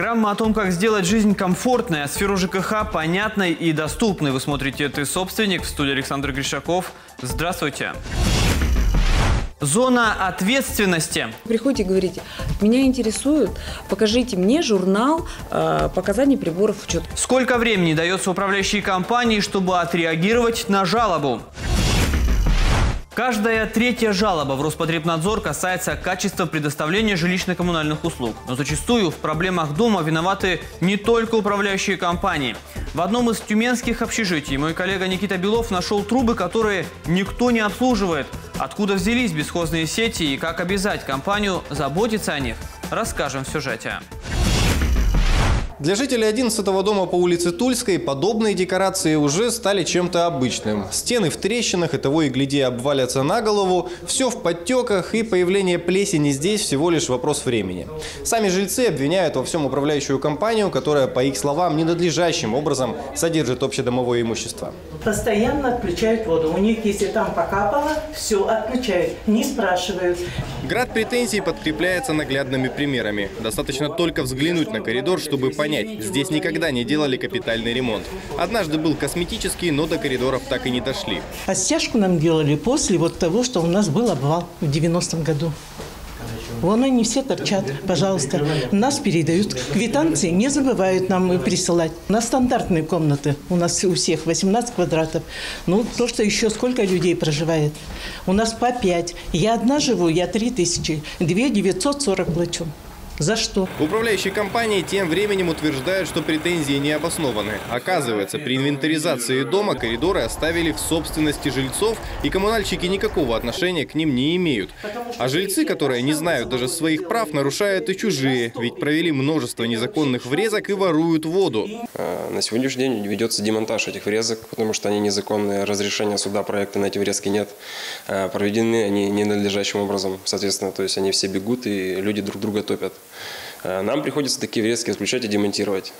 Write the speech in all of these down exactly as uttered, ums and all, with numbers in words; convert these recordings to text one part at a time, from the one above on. Программа о том, как сделать жизнь комфортной, а сферу ЖКХ понятной и доступной. Вы смотрите «Ты собственник», в студии Александр Гришаков. Здравствуйте. Зона ответственности. Приходите и говорите: меня интересует, покажите мне журнал э, показаний приборов учета. Сколько времени дается управляющей компании, чтобы отреагировать на жалобу? Каждая третья жалоба в Роспотребнадзор касается качества предоставления жилищно-коммунальных услуг. Но зачастую в проблемах дома виноваты не только управляющие компании. В одном из тюменских общежитий мой коллега Никита Белов нашел трубы, которые никто не обслуживает. Откуда взялись бесхозные сети и как обязать компанию заботиться о них, расскажем в сюжете. Для жителей одиннадцатого дома по улице Тульской подобные декорации уже стали чем-то обычным. Стены в трещинах, и того и гляди обвалятся на голову, все в подтеках, и появление плесени здесь всего лишь вопрос времени. Сами жильцы обвиняют во всем управляющую компанию, которая, по их словам, ненадлежащим образом содержит общедомовое имущество. Постоянно отключают воду. У них, если там покапало, все отключают, не спрашивают. Град претензий подкрепляется наглядными примерами. Достаточно только взглянуть на коридор, чтобы понять, здесь никогда не делали капитальный ремонт. Однажды был косметический, но до коридоров так и не дошли. А стяжку нам делали после вот того, что у нас был обвал в девяностом году. Вон они все торчат, пожалуйста. Нас передают квитанции, не забывают нам присылать. У нас стандартные комнаты, у нас у всех восемнадцать квадратов. Ну, то, что еще сколько людей проживает. У нас по пять. Я одна живу, я три тысячи, две тысячи девятьсот сорок плачу. За что? Управляющие компании тем временем утверждают, что претензии не обоснованы. Оказывается, при инвентаризации дома коридоры оставили в собственности жильцов, и коммунальщики никакого отношения к ним не имеют. А жильцы, которые не знают даже своих прав, нарушают и чужие, ведь провели множество незаконных врезок и воруют воду. На сегодняшний день ведется демонтаж этих врезок, потому что они незаконные, разрешения суда проекта на эти врезки нет. Проведены они ненадлежащим образом, соответственно, то есть они все бегут и люди друг друга топят. Нам приходится такие врезки исключать и демонтировать.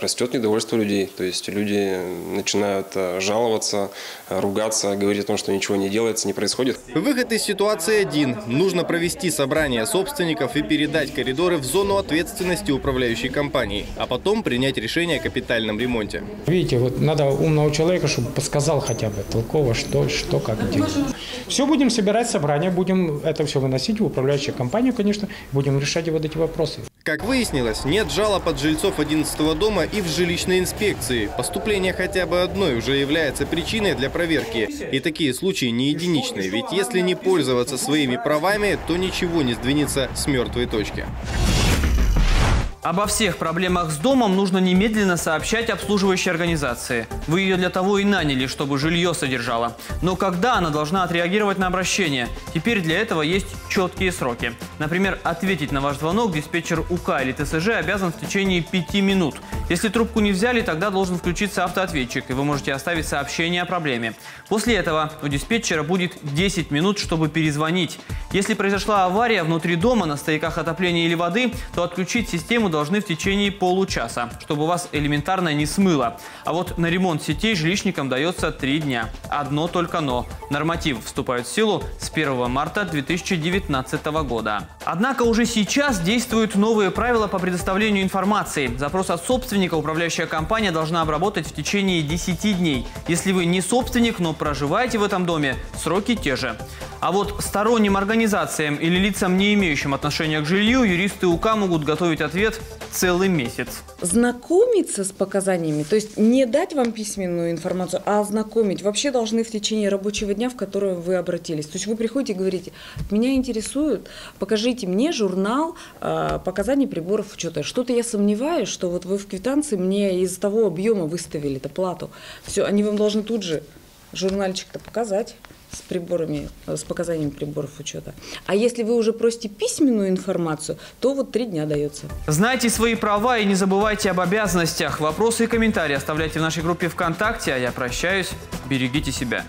Растет недовольство людей, то есть люди начинают жаловаться, ругаться, говорить о том, что ничего не делается, не происходит. Выход из ситуации один. Нужно провести собрание собственников и передать коридоры в зону ответственности управляющей компании, а потом принять решение о капитальном ремонте. Видите, вот надо умного человека, чтобы подсказал хотя бы толково, что, что как делать. Все будем собирать собрание, будем это все выносить в управляющую компанию, конечно, будем решать вот эти вопросы. Как выяснилось, нет жалоб от жильцов одиннадцатого дома и в жилищной инспекции. Поступление хотя бы одной уже является причиной для проверки. И такие случаи не единичны, ведь если не пользоваться своими правами, то ничего не сдвинется с мертвой точки. Обо всех проблемах с домом нужно немедленно сообщать обслуживающей организации. Вы ее для того и наняли, чтобы жилье содержало. Но когда она должна отреагировать на обращение? Теперь для этого есть четкие сроки. Например, ответить на ваш звонок диспетчер УК или ТСЖ обязан в течение пяти минут. Если трубку не взяли, тогда должен включиться автоответчик, и вы можете оставить сообщение о проблеме. После этого у диспетчера будет десять минут, чтобы перезвонить. Если произошла авария внутри дома на стояках отопления или воды, то отключить систему должны в течение получаса, чтобы вас элементарно не смыло. А вот на ремонт сетей жилищникам дается три дня. Одно только но. Норматив вступает в силу с первого марта две тысячи девятнадцатого года. Однако уже сейчас действуют новые правила по предоставлению информации. Запрос от собственника управляющая компания должна обработать в течение десяти дней. Если вы не собственник, но проживаете в этом доме, сроки те же. А вот сторонним организациям или лицам, не имеющим отношения к жилью, юристы УК могут готовить ответ целый месяц. Знакомиться с показаниями, то есть не дать вам письменную информацию, а ознакомить, вообще должны в течение рабочего дня, в который вы обратились. То есть вы приходите и говорите: меня интересует, покажите мне журнал э, показаний приборов учета. Что-то я сомневаюсь, что вот вы в квитанции мне из-за того объема выставили-то плату. Все, они вам должны тут же журнальчик-то показать с приборами, с показаниями приборов учета. А если вы уже просите письменную информацию, то вот три дня дается. Знайте свои права и не забывайте об обязанностях. Вопросы и комментарии оставляйте в нашей группе ВКонтакте. А я прощаюсь. Берегите себя.